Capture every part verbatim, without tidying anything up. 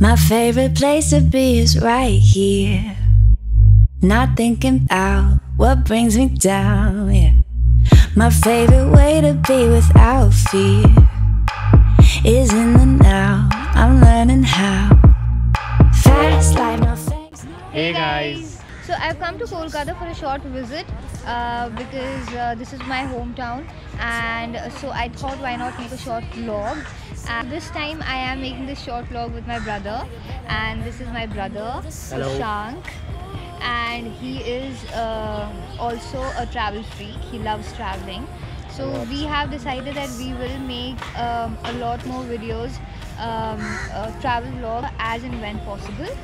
My favorite place to be is right here. Not thinking about what brings me down, yeah. My favorite way to be without fear is in the now. I'm learning how. Fast life, no thanks. Hey guys. So I've come to Kolkata for a short visit uh, because uh, this is my hometown, and so I thought why not make a short vlog. And this time I am making this short vlog with my brother, and this is my brother Sushank, and he is uh, also a travel freak. He loves traveling, so we have decided that we will make um, a lot more videos, um, a travel vlog as and when possible.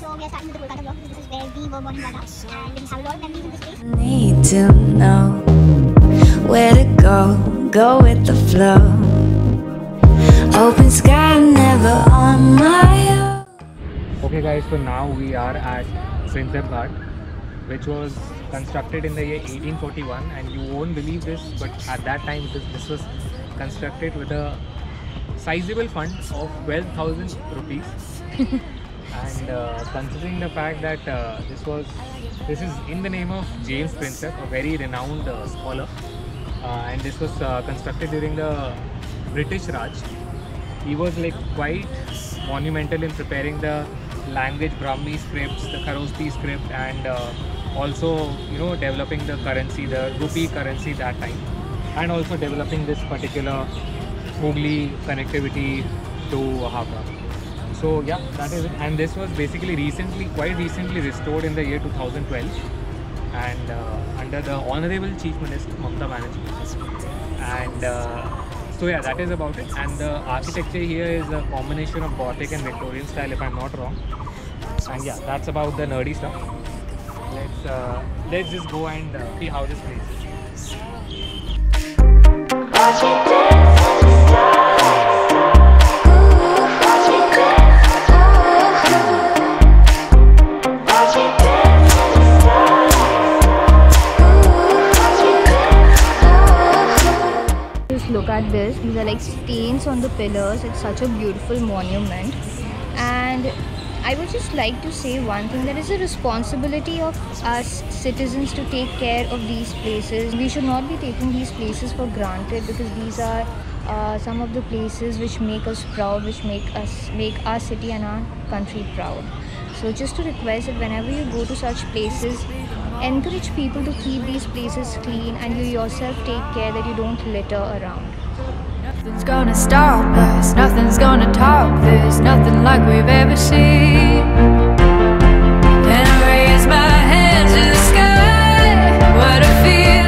So we are starting with the Kolkata vlog because this is where we were born in Dhaba, and we have a lot of memories in this place. Need to know where to go, go with the flow. Open sky, never on my own. Okay guys, so now we are at Prinsep Ghat, which was constructed in the year eighteen forty-one, and you won't believe this, but at that time this, this was constructed with a sizable fund of twelve thousand rupees. And uh, considering the fact that uh, this was this is in the name of James Prinsep, a very renowned uh, scholar, uh, and this was uh, constructed during the British Raj. He was like quite monumental in preparing the language Brahmi scripts, the Kharosti script, and uh, also, you know, developing the currency, the rupee currency that time, and also developing this particular Hooghly connectivity to Howrah. So yeah, that is it. And this was basically recently, quite recently restored in the year two thousand twelve, and uh, under the Honorable Chief Minister Mamata Banerjee. And uh, so yeah, that is about it. And the architecture here is a combination of Gothic and Victorian style, if I'm not wrong. And yeah, that's about the nerdy stuff. Let's uh, let's just go and uh, see how this place is. Look at this, these are like stains on the pillars. It's such a beautiful monument, and I would just like to say one thing, that is a responsibility of us citizens to take care of these places. We should not be taking these places for granted, because these are uh, some of the places which make us proud, which make us make our city and our country proud. So just to request that whenever you go to such places, encourage people to keep these places clean, and you yourself take care that you don't litter around. Nothing's gonna stop us, nothing's gonna top this, nothing like we've ever seen. Can I raise my hands to the sky? What a feeling.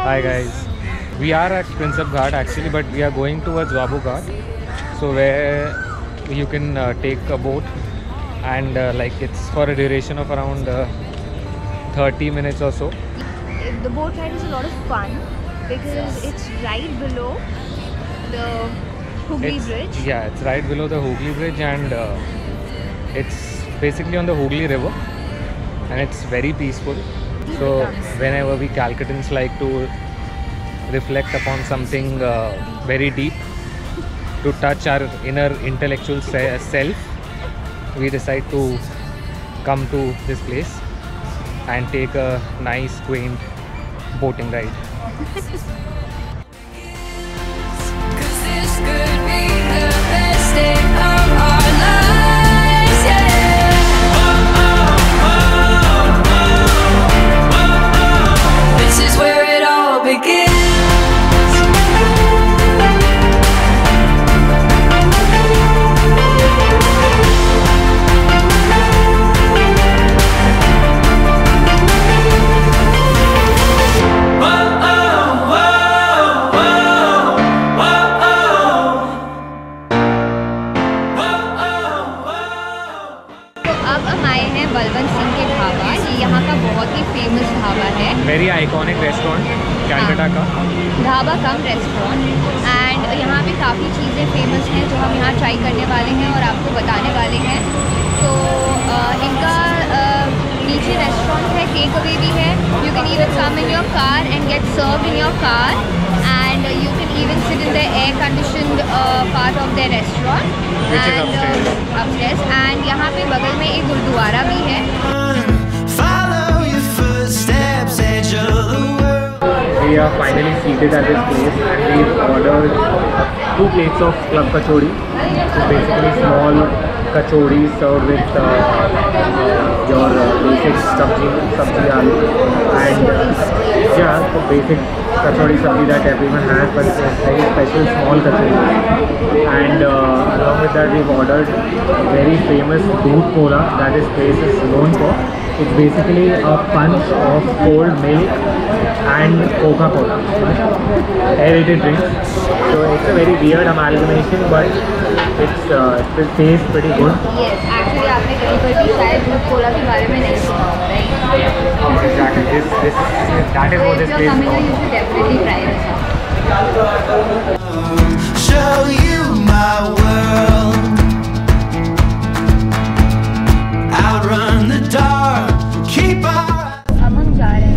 Hi guys, we are at Prinsep Ghat actually, but we are going towards Babughat, so where you can uh, take a boat, and uh, like it's for a duration of around uh, thirty minutes or so. The boat ride is a lot of fun because it's right below the Hooghly Bridge. Yeah, it's right below the Hooghly Bridge, and uh, it's basically on the Hooghly River, and it's very peaceful. So whenever we Calcuttans like to reflect upon something uh, very deep, to touch our inner intellectual se self, we decide to come to this place and take a nice quaint boating ride. very iconic restaurant Calcutta का Dhaba-Kam restaurant and यहाँ पे काफ़ी चीज़ें famous हैं जो हम यहाँ try करने वाले हैं और आपको बताने वाले हैं। तो इनका नीचे restaurant है, take away भी है, you can even come in your car and get served in your car and you can even sit in the air conditioned uh, part of their restaurant which and, is upstairs. Uh, upstairs and यहाँ पे बगल में एक गुरुद्वारा भी है। We are finally seated at this place and we've ordered two plates of club kachori, so basically small kachori served with uh, uh, your uh, basic sabji, sabji aloo and uh, yeah, the basic kachori sabji that everyone has, but it's a very special small kachori. And uh, along with that we've ordered a very famous doodh cola that this place is known for. It's basically a punch of cold milk and Coca-Cola, aerated drinks. So it's a very weird amalgamation, but it's uh, it tastes pretty good. Yes, actually, आपने कहीं पर भी शायद दूध Cola के बारे में नहीं सुना होगा, right? Exactly. This this that is what this place is. So if you're coming here, you should definitely try it. Show you my world. Outrun the dark. Keep up. अब हम जा रहे हैं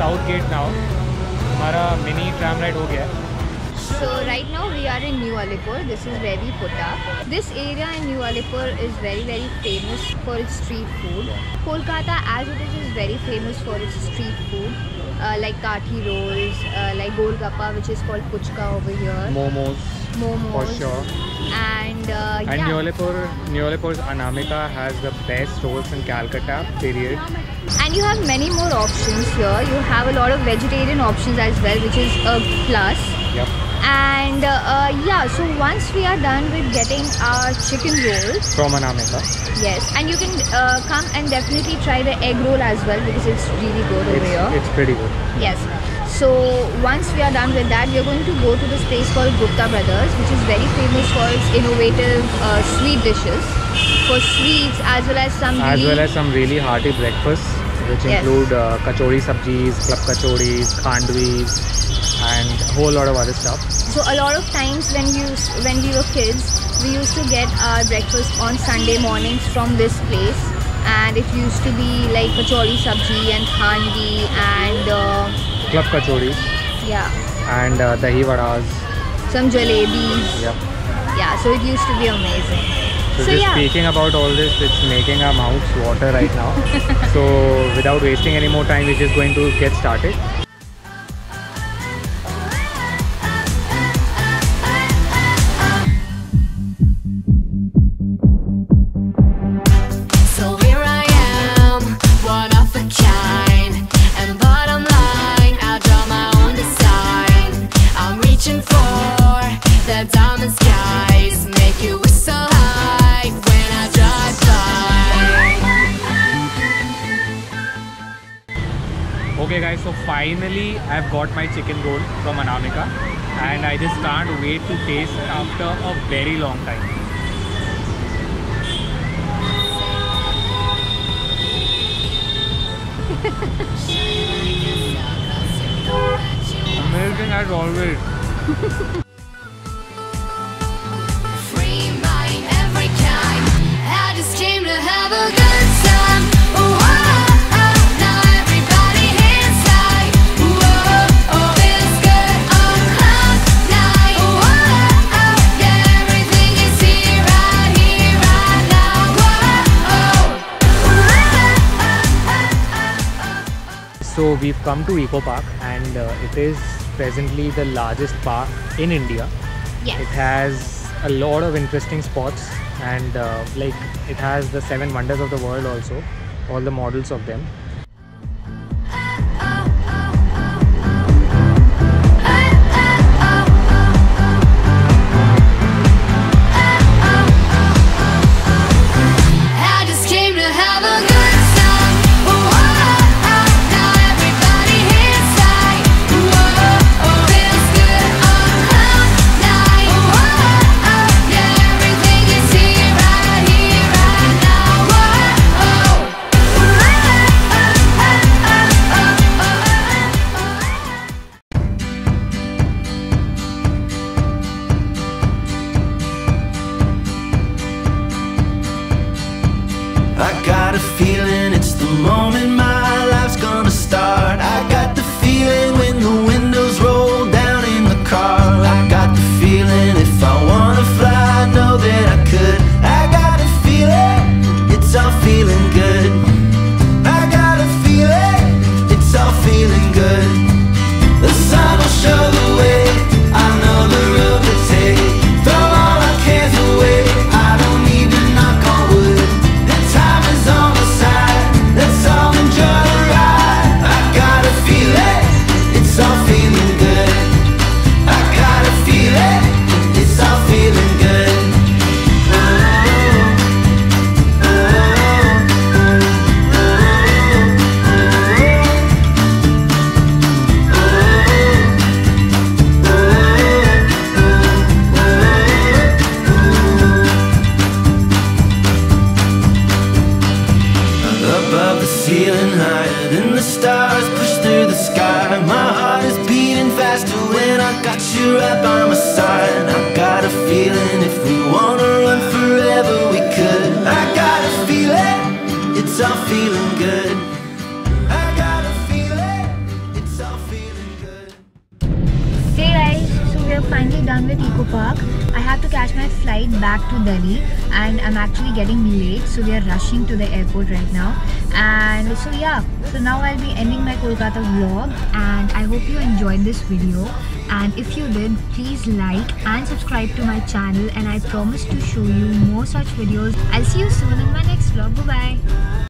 Southgate now. हमारा mini tram ride हो गया है. So right now we are in New Alipur. This is where we put up. This area in New Alipur is very very famous for its street food. Kolkata as it is is very famous for its street food, uh, like kathi rolls, uh, like golgappa which is called puchka over here. Momos. Momos. For sure. And uh, and yeah. New Alipur, New Alipur's Anamika has the best rolls in Calcutta. Period. And you have many more options here. You have a lot of vegetarian options as well, which is a plus. Yep. And uh, yeah, so once we are done with getting our chicken rolls from Anamika. Yes, and you can uh, come and definitely try the egg roll as well because it's really good over it's, here. It's pretty good. Yes. So once we are done with that, we are going to go to this place called Gupta Brothers, which is very famous for its innovative uh, sweet dishes, for sweets as well as some as really well as some really hearty breakfasts, which yes. include uh, kachori sabjis, club kachoris, khandwis, and a whole lot of other stuff. So a lot of times when you when we were kids, we used to get our breakfast on Sunday mornings from this place, and it used to be like kachori sabji and khandwi and. Uh, Club kachoris. Yeah. And uh, dahi vadas. Some jalebis. Yeah. Yeah. So it used to be amazing. So, so just yeah. speaking about all this, it's making our mouths water right now. So without wasting any more time, we're just going to get started. Okay guys, so finally I've got my chicken roll from Anamika and I just can't wait to taste it after a very long time. Amazing as always. Free mind every kind. I just came to have a good time. So we've come to Eco Park, and uh, it is presently the largest park in India. Yes. It has a lot of interesting spots, and uh, like it has the seven wonders of the world also, all the models of them. Back to Delhi, and I'm actually getting late, so we are rushing to the airport right now. And so yeah, so now I'll be ending my Kolkata vlog, and I hope you enjoyed this video. And if you did, please like and subscribe to my channel, and I promise to show you more such videos. I'll see you soon in my next vlog. Bye bye.